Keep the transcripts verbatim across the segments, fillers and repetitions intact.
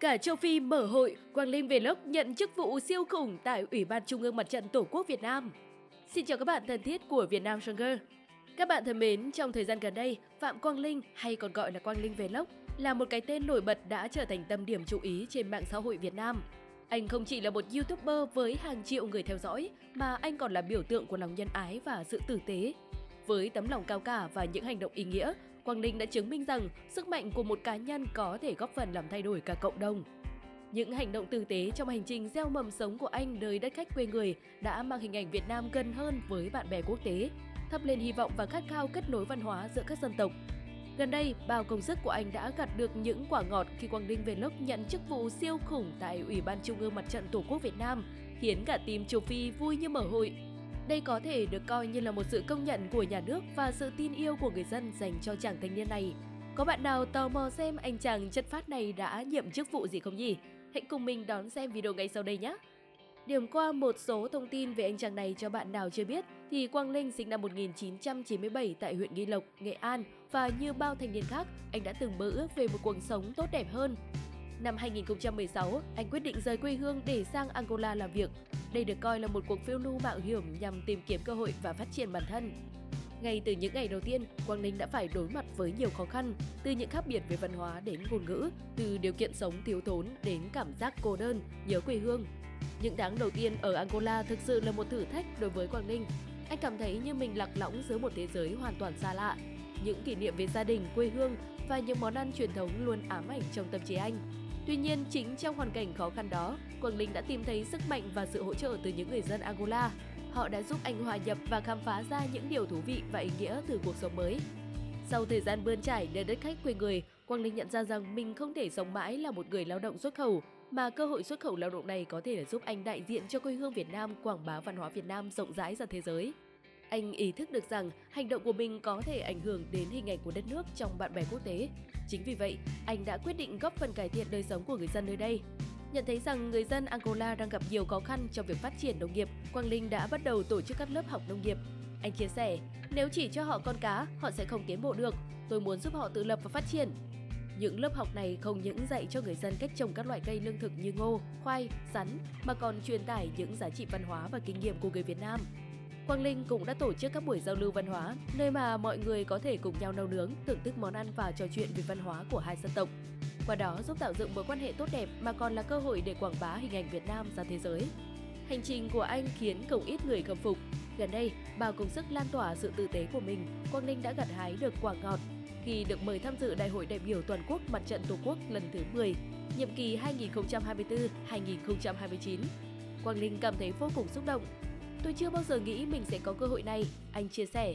Cả châu Phi mở hội, Quang Linh Vlog nhận chức vụ siêu khủng tại Ủy ban Trung ương Mặt trận Tổ quốc Việt Nam. Xin chào các bạn thân thiết của Việt Nam Stronger. Các bạn thân mến, trong thời gian gần đây, Phạm Quang Linh hay còn gọi là Quang Linh Vlog là một cái tên nổi bật đã trở thành tâm điểm chú ý trên mạng xã hội Việt Nam. Anh không chỉ là một YouTuber với hàng triệu người theo dõi mà anh còn là biểu tượng của lòng nhân ái và sự tử tế. Với tấm lòng cao cả và những hành động ý nghĩa, Quang Linh đã chứng minh rằng sức mạnh của một cá nhân có thể góp phần làm thay đổi cả cộng đồng. Những hành động tử tế trong hành trình gieo mầm sống của anh nơi đất khách quê người đã mang hình ảnh Việt Nam gần hơn với bạn bè quốc tế, thắp lên hy vọng và khát khao kết nối văn hóa giữa các dân tộc. Gần đây, bao công sức của anh đã gặt được những quả ngọt khi Quang Linh Vlog nhận chức vụ siêu khủng tại Ủy ban Trung ương Mặt trận Tổ quốc Việt Nam, khiến cả team châu Phi vui như mở hội. Đây có thể được coi như là một sự công nhận của nhà nước và sự tin yêu của người dân dành cho chàng thanh niên này. Có bạn nào tò mò xem anh chàng chất phát này đã nhiệm chức vụ gì không nhỉ? Hãy cùng mình đón xem video ngay sau đây nhé! Điểm qua một số thông tin về anh chàng này cho bạn nào chưa biết thì Quang Linh sinh năm một nghìn chín trăm chín mươi bảy tại huyện Nghi Lộc, Nghệ An và như bao thanh niên khác, anh đã từng mơ ước về một cuộc sống tốt đẹp hơn. Năm hai nghìn không trăm mười sáu, anh quyết định rời quê hương để sang Angola làm việc. Đây được coi là một cuộc phiêu lưu mạo hiểm nhằm tìm kiếm cơ hội và phát triển bản thân. Ngay từ những ngày đầu tiên, Quang Linh đã phải đối mặt với nhiều khó khăn, từ những khác biệt về văn hóa đến ngôn ngữ, từ điều kiện sống thiếu thốn đến cảm giác cô đơn, nhớ quê hương. Những tháng đầu tiên ở Angola thực sự là một thử thách đối với Quang Linh. Anh cảm thấy như mình lạc lõng giữa một thế giới hoàn toàn xa lạ. Những kỷ niệm về gia đình, quê hương và những món ăn truyền thống luôn ám ảnh trong tâm trí anh. Tuy nhiên, chính trong hoàn cảnh khó khăn đó, Quang Linh đã tìm thấy sức mạnh và sự hỗ trợ từ những người dân Angola. Họ đã giúp anh hòa nhập và khám phá ra những điều thú vị và ý nghĩa từ cuộc sống mới. Sau thời gian bươn trải nơi đất khách quê người, Quang Linh nhận ra rằng mình không thể sống mãi là một người lao động xuất khẩu, mà cơ hội xuất khẩu lao động này có thể là giúp anh đại diện cho quê hương Việt Nam, quảng bá văn hóa Việt Nam rộng rãi ra thế giới. Anh ý thức được rằng hành động của mình có thể ảnh hưởng đến hình ảnh của đất nước trong bạn bè quốc tế. Chính vì vậy, anh đã quyết định góp phần cải thiện đời sống của người dân nơi đây. Nhận thấy rằng người dân Angola đang gặp nhiều khó khăn trong việc phát triển nông nghiệp, Quang Linh đã bắt đầu tổ chức các lớp học nông nghiệp. Anh chia sẻ, nếu chỉ cho họ con cá, họ sẽ không tiến bộ được. Tôi muốn giúp họ tự lập và phát triển. Những lớp học này không những dạy cho người dân cách trồng các loại cây lương thực như ngô, khoai, sắn, mà còn truyền tải những giá trị văn hóa và kinh nghiệm của người Việt Nam. Quang Linh cũng đã tổ chức các buổi giao lưu văn hóa, nơi mà mọi người có thể cùng nhau nấu nướng, thưởng thức món ăn và trò chuyện về văn hóa của hai dân tộc. Qua đó giúp tạo dựng mối quan hệ tốt đẹp mà còn là cơ hội để quảng bá hình ảnh Việt Nam ra thế giới. Hành trình của anh khiến không ít người khâm phục. Gần đây, bao công sức lan tỏa sự tử tế của mình, Quang Linh đã gặt hái được quả ngọt khi được mời tham dự Đại hội đại biểu toàn quốc Mặt trận Tổ quốc lần thứ mười, nhiệm kỳ hai nghìn không trăm hai mươi tư đến hai nghìn không trăm hai mươi chín. Quang Linh cảm thấy vô cùng xúc động. Tôi chưa bao giờ nghĩ mình sẽ có cơ hội này, anh chia sẻ.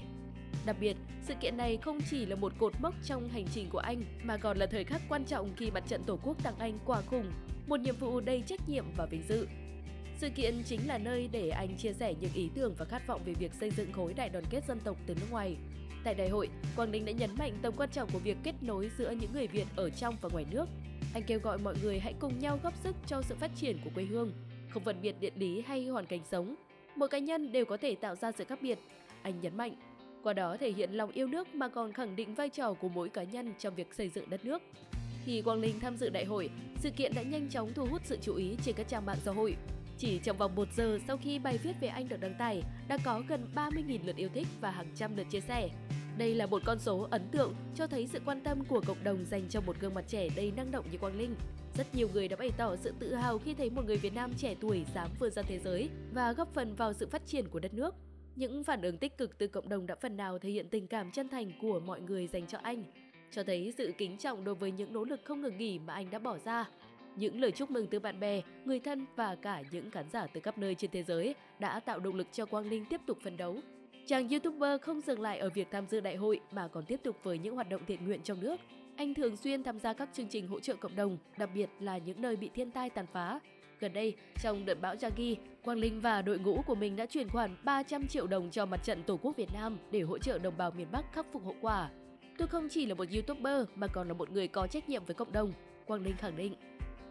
Đặc biệt, sự kiện này không chỉ là một cột mốc trong hành trình của anh mà còn là thời khắc quan trọng khi Mặt trận Tổ quốc tặng anh quả khủng, một nhiệm vụ đầy trách nhiệm và vinh dự. Sự kiện chính là nơi để anh chia sẻ những ý tưởng và khát vọng về việc xây dựng khối đại đoàn kết dân tộc từ nước ngoài. Tại đại hội, Quang Linh đã nhấn mạnh tầm quan trọng của việc kết nối giữa những người Việt ở trong và ngoài nước. Anh kêu gọi mọi người hãy cùng nhau góp sức cho sự phát triển của quê hương, không phân biệt địa lý hay hoàn cảnh sống. Mỗi cá nhân đều có thể tạo ra sự khác biệt, anh nhấn mạnh. Qua đó thể hiện lòng yêu nước mà còn khẳng định vai trò của mỗi cá nhân trong việc xây dựng đất nước. Khi Quang Linh tham dự đại hội, sự kiện đã nhanh chóng thu hút sự chú ý trên các trang mạng xã hội. Chỉ trong vòng một giờ sau khi bài viết về anh được đăng tải, đã có gần ba mươi nghìn lượt yêu thích và hàng trăm lượt chia sẻ. Đây là một con số ấn tượng cho thấy sự quan tâm của cộng đồng dành cho một gương mặt trẻ đầy năng động như Quang Linh. Rất nhiều người đã bày tỏ sự tự hào khi thấy một người Việt Nam trẻ tuổi dám vươn ra thế giới và góp phần vào sự phát triển của đất nước. Những phản ứng tích cực từ cộng đồng đã phần nào thể hiện tình cảm chân thành của mọi người dành cho anh, cho thấy sự kính trọng đối với những nỗ lực không ngừng nghỉ mà anh đã bỏ ra. Những lời chúc mừng từ bạn bè, người thân và cả những khán giả từ khắp nơi trên thế giới đã tạo động lực cho Quang Linh tiếp tục phấn đấu. Chàng YouTuber không dừng lại ở việc tham dự đại hội mà còn tiếp tục với những hoạt động thiện nguyện trong nước. Anh thường xuyên tham gia các chương trình hỗ trợ cộng đồng, đặc biệt là những nơi bị thiên tai tàn phá. Gần đây, trong đợt bão Jagi, Quang Linh và đội ngũ của mình đã chuyển khoản ba trăm triệu đồng cho Mặt trận Tổ quốc Việt Nam để hỗ trợ đồng bào miền Bắc khắc phục hậu quả. Tôi không chỉ là một YouTuber mà còn là một người có trách nhiệm với cộng đồng, Quang Linh khẳng định.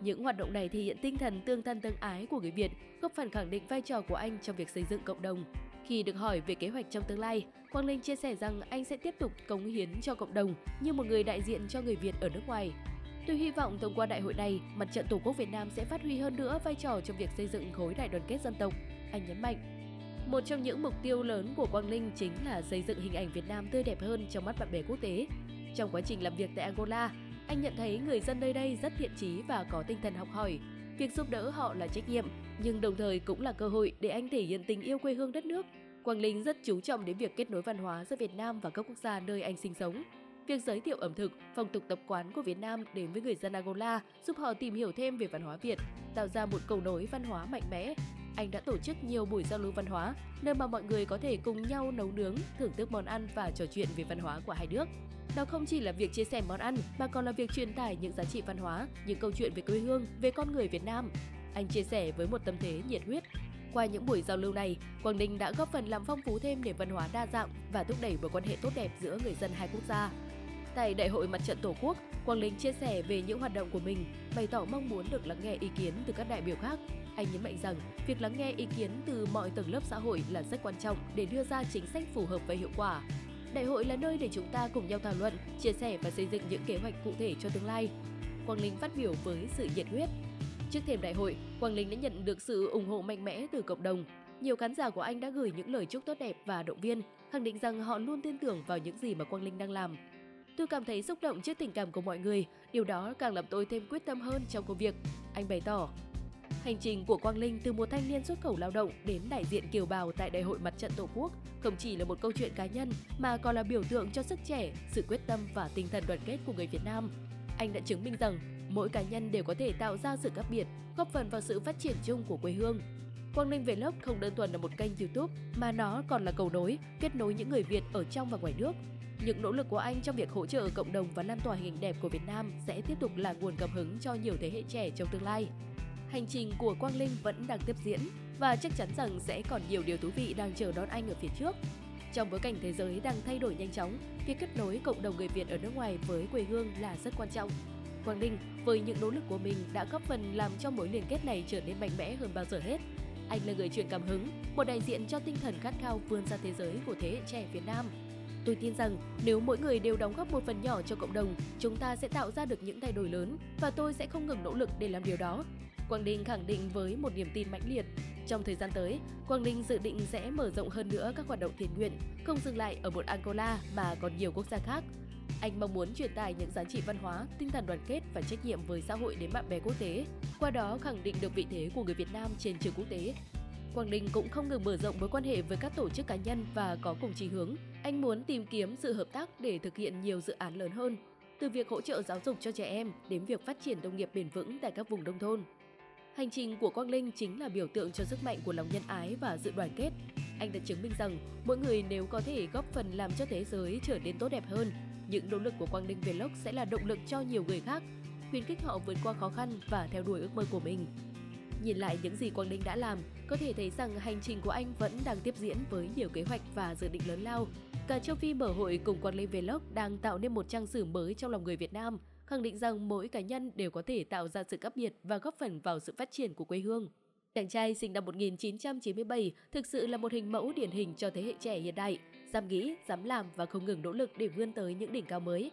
Những hoạt động này thể hiện tinh thần tương thân tương ái của người Việt, góp phần khẳng định vai trò của anh trong việc xây dựng cộng đồng. Khi được hỏi về kế hoạch trong tương lai, Quang Linh chia sẻ rằng anh sẽ tiếp tục cống hiến cho cộng đồng như một người đại diện cho người Việt ở nước ngoài. Tôi hy vọng thông qua đại hội này, Mặt trận Tổ quốc Việt Nam sẽ phát huy hơn nữa vai trò trong việc xây dựng khối đại đoàn kết dân tộc, anh nhấn mạnh. Một trong những mục tiêu lớn của Quang Linh chính là xây dựng hình ảnh Việt Nam tươi đẹp hơn trong mắt bạn bè quốc tế. Trong quá trình làm việc tại Angola, anh nhận thấy người dân nơi đây rất thiện chí và có tinh thần học hỏi. Việc giúp đỡ họ là trách nhiệm, nhưng đồng thời cũng là cơ hội để anh thể hiện tình yêu quê hương đất nước. Quang Linh rất chú trọng đến việc kết nối văn hóa giữa Việt Nam và các quốc gia nơi anh sinh sống. Việc giới thiệu ẩm thực, phong tục tập quán của Việt Nam đến với người dân Angola giúp họ tìm hiểu thêm về văn hóa Việt, tạo ra một cầu nối văn hóa mạnh mẽ. Anh đã tổ chức nhiều buổi giao lưu văn hóa, nơi mà mọi người có thể cùng nhau nấu nướng, thưởng thức món ăn và trò chuyện về văn hóa của hai nước. Đó không chỉ là việc chia sẻ món ăn, mà còn là việc truyền tải những giá trị văn hóa, những câu chuyện về quê hương, về con người Việt Nam. Anh chia sẻ với một tâm thế nhiệt huyết. Qua những buổi giao lưu này, Quang Linh đã góp phần làm phong phú thêm nền văn hóa đa dạng và thúc đẩy mối quan hệ tốt đẹp giữa người dân hai quốc gia. Tại Đại hội Mặt trận Tổ quốc, Quang Linh chia sẻ về những hoạt động của mình, bày tỏ mong muốn được lắng nghe ý kiến từ các đại biểu khác. Anh nhấn mạnh rằng, việc lắng nghe ý kiến từ mọi tầng lớp xã hội là rất quan trọng để đưa ra chính sách phù hợp và hiệu quả. Đại hội là nơi để chúng ta cùng nhau thảo luận, chia sẻ và xây dựng những kế hoạch cụ thể cho tương lai. Quang Linh phát biểu với sự nhiệt huyết. Trước thềm đại hội, Quang Linh đã nhận được sự ủng hộ mạnh mẽ từ cộng đồng. Nhiều khán giả của anh đã gửi những lời chúc tốt đẹp và động viên, khẳng định rằng họ luôn tin tưởng vào những gì mà Quang Linh đang làm. Tôi cảm thấy xúc động trước tình cảm của mọi người, điều đó càng làm tôi thêm quyết tâm hơn trong công việc, anh bày tỏ. Hành trình của Quang Linh từ một thanh niên xuất khẩu lao động đến đại diện kiều bào tại Đại hội Mặt trận Tổ quốc không chỉ là một câu chuyện cá nhân mà còn là biểu tượng cho sức trẻ, sự quyết tâm và tinh thần đoàn kết của người Việt Nam. Anh đã chứng minh rằng mỗi cá nhân đều có thể tạo ra sự khác biệt, góp phần vào sự phát triển chung của quê hương. Quang Linh Vlog không đơn thuần là một kênh YouTube mà nó còn là cầu nối, kết nối những người Việt ở trong và ngoài nước. Những nỗ lực của anh trong việc hỗ trợ cộng đồng và lan tỏa hình ảnh đẹp của Việt Nam sẽ tiếp tục là nguồn cảm hứng cho nhiều thế hệ trẻ trong tương lai. Hành trình của Quang Linh vẫn đang tiếp diễn và chắc chắn rằng sẽ còn nhiều điều thú vị đang chờ đón anh ở phía trước. Trong bối cảnh thế giới đang thay đổi nhanh chóng, việc kết nối cộng đồng người Việt ở nước ngoài với quê hương là rất quan trọng. Quang Linh với những nỗ lực của mình đã góp phần làm cho mối liên kết này trở nên mạnh mẽ hơn bao giờ hết. Anh là người truyền cảm hứng, một đại diện cho tinh thần khát khao vươn ra thế giới của thế hệ trẻ Việt Nam. Tôi tin rằng nếu mỗi người đều đóng góp một phần nhỏ cho cộng đồng, chúng ta sẽ tạo ra được những thay đổi lớn và tôi sẽ không ngừng nỗ lực để làm điều đó. Quang Linh khẳng định với một niềm tin mãnh liệt. Trong thời gian tới, Quang Linh dự định sẽ mở rộng hơn nữa các hoạt động thiện nguyện, không dừng lại ở một Angola mà còn nhiều quốc gia khác. Anh mong muốn truyền tải những giá trị văn hóa, tinh thần đoàn kết và trách nhiệm với xã hội đến bạn bè quốc tế, qua đó khẳng định được vị thế của người Việt Nam trên trường quốc tế. Quang Linh cũng không ngừng mở rộng mối quan hệ với các tổ chức cá nhân và có cùng chí hướng. Anh muốn tìm kiếm sự hợp tác để thực hiện nhiều dự án lớn hơn, từ việc hỗ trợ giáo dục cho trẻ em đến việc phát triển nông nghiệp bền vững tại các vùng nông thôn. Hành trình của Quang Linh chính là biểu tượng cho sức mạnh của lòng nhân ái và sự đoàn kết. Anh đã chứng minh rằng mỗi người nếu có thể góp phần làm cho thế giới trở nên tốt đẹp hơn, những nỗ lực của Quang Linh Vlog sẽ là động lực cho nhiều người khác, khuyến khích họ vượt qua khó khăn và theo đuổi ước mơ của mình. Nhìn lại những gì Quang Linh đã làm, có thể thấy rằng hành trình của anh vẫn đang tiếp diễn với nhiều kế hoạch và dự định lớn lao. Cả châu Phi mở hội cùng Quang Linh Vlog đang tạo nên một trang sử mới trong lòng người Việt Nam, khẳng định rằng mỗi cá nhân đều có thể tạo ra sự khác biệt và góp phần vào sự phát triển của quê hương. Chàng trai sinh năm một nghìn chín trăm chín mươi bảy thực sự là một hình mẫu điển hình cho thế hệ trẻ hiện đại, dám nghĩ, dám làm và không ngừng nỗ lực để vươn tới những đỉnh cao mới.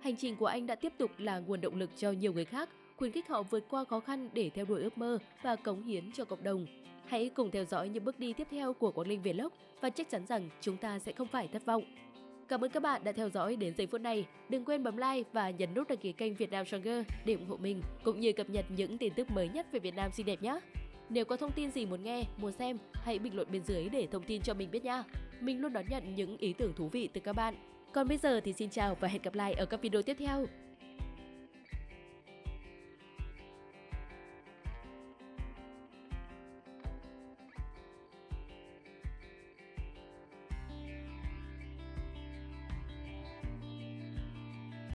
Hành trình của anh đã tiếp tục là nguồn động lực cho nhiều người khác, khuyến khích họ vượt qua khó khăn để theo đuổi ước mơ và cống hiến cho cộng đồng. Hãy cùng theo dõi những bước đi tiếp theo của Quang Linh Vlog và chắc chắn rằng chúng ta sẽ không phải thất vọng. Cảm ơn các bạn đã theo dõi đến giây phút này. Đừng quên bấm like và nhấn nút đăng ký kênh Việt Nam Stronger để ủng hộ mình, cũng như cập nhật những tin tức mới nhất về Việt Nam xinh đẹp nhé. Nếu có thông tin gì muốn nghe, muốn xem, hãy bình luận bên dưới để thông tin cho mình biết nha. Mình luôn đón nhận những ý tưởng thú vị từ các bạn. Còn bây giờ thì xin chào và hẹn gặp lại ở các video tiếp theo.